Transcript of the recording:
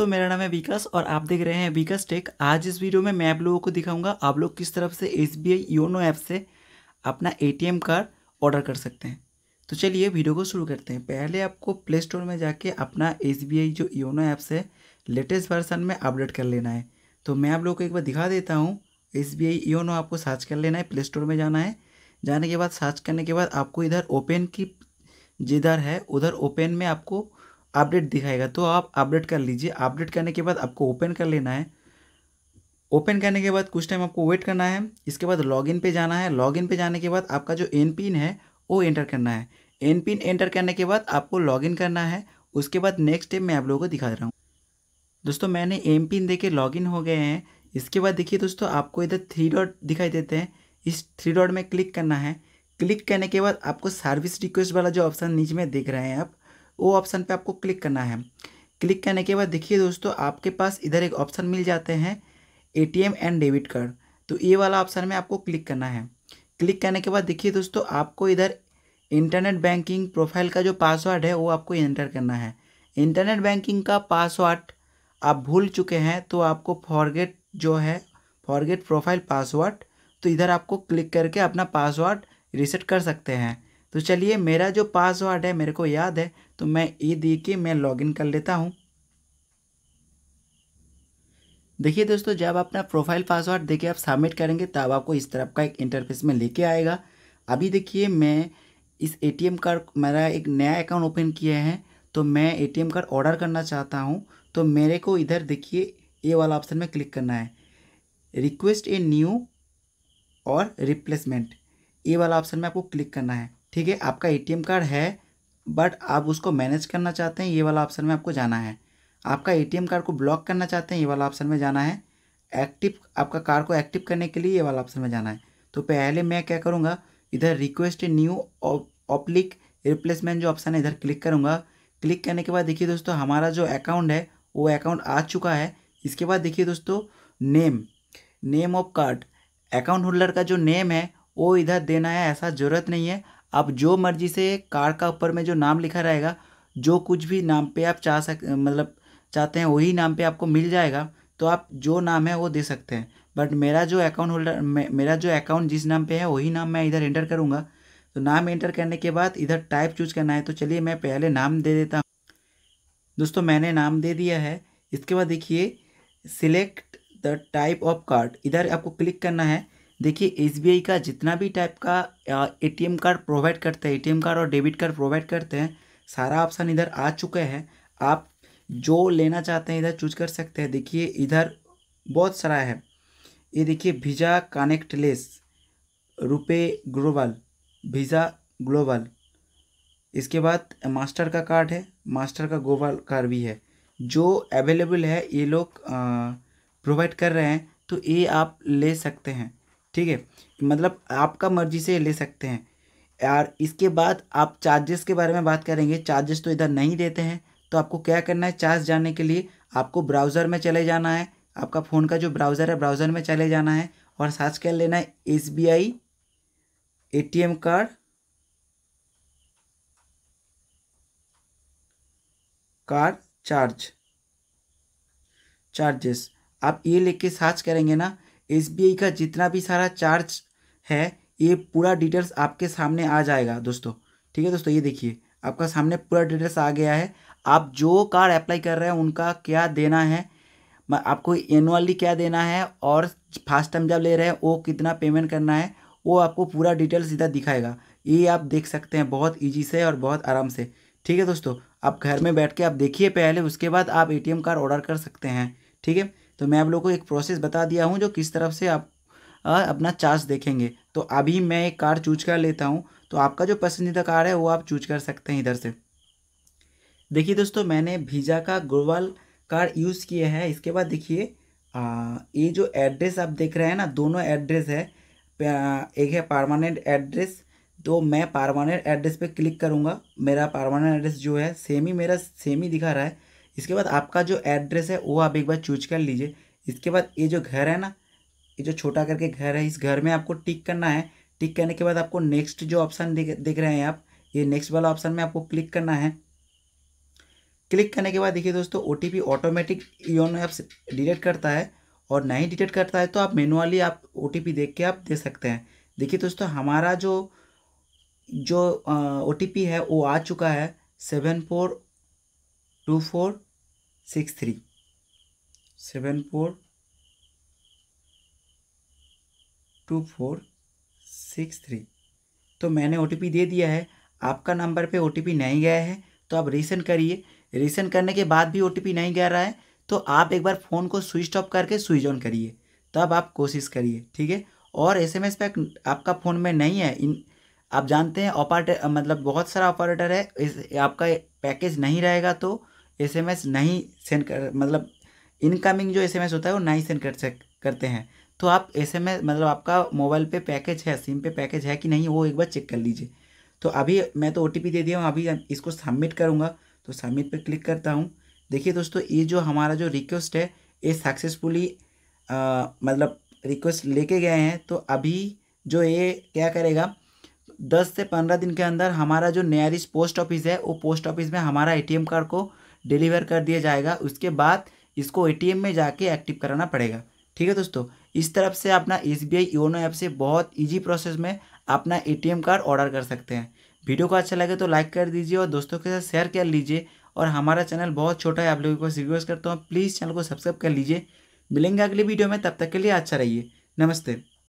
तो मेरा नाम है विकास और आप देख रहे हैं विकास टेक। आज इस वीडियो में मैं आप लोगों को दिखाऊंगा आप लोग किस तरफ से SBI योनो ऐप से अपना ATM कार्ड ऑर्डर कर सकते हैं। तो चलिए वीडियो को शुरू करते हैं। पहले आपको प्ले स्टोर में जाके अपना SBI जो योनो ऐप से लेटेस्ट वर्जन में अपडेट कर लेना है। तो मैं आप लोगों को एक बार दिखा देता हूँ। SBI योनो आपको सर्च कर लेना है, प्ले स्टोर में जाना है। जाने के बाद सर्च करने के बाद आपको इधर ओपन की जिधर है उधर ओपन में आपको अपडेट दिखाएगा, तो आप अपडेट कर लीजिए। अपडेट करने के बाद आपको ओपन कर लेना है। ओपन करने के बाद कुछ टाइम आपको वेट करना है। इसके बाद लॉगिन पे जाना है। लॉगिन पे जाने के बाद आपका जो एनपीन है वो एंटर करना है। एनपीन एंटर करने के बाद आपको लॉगिन करना है। उसके बाद नेक्स्ट स्टेप मैं आप लोगों को दिखा रहा हूँ। दोस्तों मैंने MPIN दे के लॉगिन हो गए हैं। इसके बाद देखिए दोस्तों आपको इधर 3 डॉट दिखाई देते हैं। इस 3 डॉट में क्लिक करना है। क्लिक करने के बाद आपको सर्विस रिक्वेस्ट वाला जो ऑप्शन नीचे में देख रहे हैं आप, वो ऑप्शन पे आपको क्लिक करना है। क्लिक करने के बाद देखिए दोस्तों आपके पास इधर एक ऑप्शन मिल जाते हैं ATM एंड डेबिट कार्ड, तो ये वाला ऑप्शन में आपको क्लिक करना है। क्लिक करने के बाद देखिए दोस्तों आपको इधर इंटरनेट बैंकिंग प्रोफाइल का जो पासवर्ड है वो आपको एंटर करना है। इंटरनेट बैंकिंग का पासवर्ड आप भूल चुके हैं तो आपको फॉरगेट जो है फॉरगेट प्रोफाइल पासवर्ड, तो इधर आपको क्लिक करके अपना पासवर्ड रीसेट कर सकते हैं। तो चलिए मेरा जो पासवर्ड है मेरे को याद है, तो मैं ये दे के मैं लॉगिन कर लेता हूँ। देखिए दोस्तों जब अपना प्रोफाइल पासवर्ड देके आप सबमिट करेंगे तब आपको इस तरफ का एक इंटरफेस में लेके आएगा। अभी देखिए मैं इस ATM कार्ड मेरा एक नया अकाउंट ओपन किए हैं, तो मैं ATM कार्ड ऑर्डर करना चाहता हूँ। तो मेरे को इधर देखिए ये वाला ऑप्शन में क्लिक करना है, रिक्वेस्ट ए न्यू और रिप्लेसमेंट, ये वाला ऑप्शन में आपको क्लिक करना है। ठीक है, आपका ATM कार्ड है बट आप उसको मैनेज करना चाहते हैं, ये वाला ऑप्शन में आपको जाना है। आपका ATM कार्ड को ब्लॉक करना चाहते हैं, ये वाला ऑप्शन में जाना है। एक्टिव आपका कार्ड को एक्टिव करने के लिए ये वाला ऑप्शन में जाना है। तो पहले मैं क्या करूँगा, इधर रिक्वेस्ट न्यू ऑप्लिक रिप्लेसमेंट जो ऑप्शन है इधर क्लिक करूँगा। क्लिक करने के बाद देखिए दोस्तों हमारा जो अकाउंट है वो अकाउंट आ चुका है। इसके बाद देखिए दोस्तों name of card, account holder का जो नेम है वो इधर देना है, ऐसा ज़रूरत नहीं है। आप जो मर्जी से कार्ड का ऊपर में जो नाम लिखा रहेगा, जो कुछ भी नाम पे आप चाहते हैं वही नाम पे आपको मिल जाएगा। तो आप जो नाम है वो दे सकते हैं, बट मेरा जो अकाउंट होल्डर मेरा जो अकाउंट जिस नाम पे है वही नाम मैं इधर एंटर करूँगा। तो नाम एंटर करने के बाद इधर टाइप चूज करना है। तो चलिए मैं पहले नाम दे देता हूँ। दोस्तों मैंने नाम दे दिया है। इसके बाद देखिए select the type of card, इधर आपको क्लिक करना है। देखिए SBI का जितना भी टाइप का ATM कार्ड प्रोवाइड करते हैं, ATM कार्ड और डेबिट कार्ड प्रोवाइड करते हैं, सारा ऑप्शन इधर आ चुके हैं। आप जो लेना चाहते हैं इधर चूज कर सकते हैं। देखिए इधर बहुत सारा है। ये देखिए भिज़ा कनेक्टलेस, रुपे ग्लोबल, भिज़ा ग्लोबल, इसके बाद मास्टर का कार्ड है, मास्टर का ग्लोबल कार्ड भी है। जो अवेलेबल है ये लोग प्रोवाइड कर रहे हैं, तो ये आप ले सकते हैं। ठीक है, मतलब आपका मर्जी से ले सकते हैं यार। इसके बाद आप चार्जेस के बारे में बात करेंगे। चार्जेस तो इधर नहीं देते हैं, तो आपको क्या करना है, चार्ज जानने के लिए आपको ब्राउज़र में चले जाना है। आपका फ़ोन का जो ब्राउज़र है ब्राउज़र में चले जाना है और सर्च कर लेना है SBI ATM कार्ड चार्जेस। आप ये लेके सर्च करेंगे ना, SBI का जितना भी सारा चार्ज है ये पूरा डिटेल्स आपके सामने आ जाएगा दोस्तों। ठीक है दोस्तों, ये देखिए आपका सामने पूरा डिटेल्स आ गया है। आप जो कार्ड अप्लाई कर रहे हैं उनका क्या देना है, आपको एनुअली क्या देना है और फर्स्ट टाइम जब ले रहे हैं वो कितना पेमेंट करना है, वो आपको पूरा डिटेल्स इधर दिखाएगा। ये आप देख सकते हैं बहुत ईजी से और बहुत आराम से। ठीक है दोस्तों, आप घर में बैठ के आप देखिए पहले, उसके बाद आप ATM कार्ड ऑर्डर कर सकते हैं। ठीक है, तो मैं आप लोगों को एक प्रोसेस बता दिया हूँ जो किस तरफ से आप अपना चार्ज देखेंगे। तो अभी मैं एक कार्ड चूज कर लेता हूँ। तो आपका जो पसंदीदा कार्ड है वो आप चूज कर सकते हैं इधर से। देखिए दोस्तों मैंने भिज़ा का ग्लोबल कार्ड यूज़ किए हैं। इसके बाद देखिए ये जो एड्रेस आप देख रहे हैं ना, दोनों एड्रेस है, एक है परमानेंट एड्रेस। तो मैं परमानेंट एड्रेस पे क्लिक करूँगा। मेरा परमानेंट एड्रेस जो है मेरा सेम ही दिखा रहा है। इसके बाद आपका जो एड्रेस है वो आप एक बार चूज कर लीजिए। इसके बाद ये जो घर है ना, ये जो छोटा करके घर है, इस घर में आपको टिक करना है। टिक करने के बाद आपको नेक्स्ट जो ऑप्शन देख रहे हैं आप, ये नेक्स्ट वाला ऑप्शन में आपको क्लिक करना है। क्लिक करने के बाद देखिए दोस्तों OTP automatic YONO app detect करता है, और नहीं डिटेक्ट करता है तो आप मैनुअली आप OTP देख के आप दे सकते हैं। देखिए दोस्तों हमारा जो OTP है वो आ चुका है 742463 742463। तो मैंने OTP दे दिया है, आपका नंबर पे OTP नहीं गया है तो आप रीसेंड करिए। रीसेंड करने के बाद भी OTP नहीं गया रहा है तो आप एक बार फ़ोन को स्विच ऑफ करके स्विच ऑन करिए, तब आप कोशिश करिए, ठीक है। और SMS पैक आपका फ़ोन में नहीं है, आप जानते हैं ऑपरेटर मतलब बहुत सारा ऑपरेटर है, आपका पैकेज नहीं रहेगा तो SMS नहीं सेंड कर मतलब इनकमिंग जो SMS होता है वो नहीं सेंड करते हैं। तो आप SMS मतलब आपका मोबाइल पे पैकेज है, सिम पे पैकेज है कि नहीं वो एक बार चेक कर लीजिए। तो अभी मैं तो OTP दे दिया हूँ, अभी इसको सबमिट करूँगा, तो सबमिट पे क्लिक करता हूँ। देखिए दोस्तों ये जो हमारा जो रिक्वेस्ट है ये सक्सेसफुली मतलब रिक्वेस्ट लेके गए हैं। तो अभी जो ये क्या करेगा 10 से 15 दिन के अंदर हमारा जो नियरेस्ट पोस्ट ऑफिस है वो पोस्ट ऑफिस में हमारा ATM कार्ड को डिलीवर कर दिया जाएगा। उसके बाद इसको ATM में जाके एक्टिव कराना पड़ेगा, ठीक है दोस्तों। इस तरफ से अपना SBI योनो ऐप से बहुत इजी प्रोसेस में अपना ATM कार्ड ऑर्डर कर सकते हैं। वीडियो को अच्छा लगे तो लाइक कर दीजिए और दोस्तों के साथ शेयर कर लीजिए, और हमारा चैनल बहुत छोटा है, आप लोगों को रिक्वेस्ट करता हूँ प्लीज़ चैनल को सब्सक्राइब कर लीजिए। मिलेंगे अगली वीडियो में, तब तक के लिए अच्छा रहिए, नमस्ते।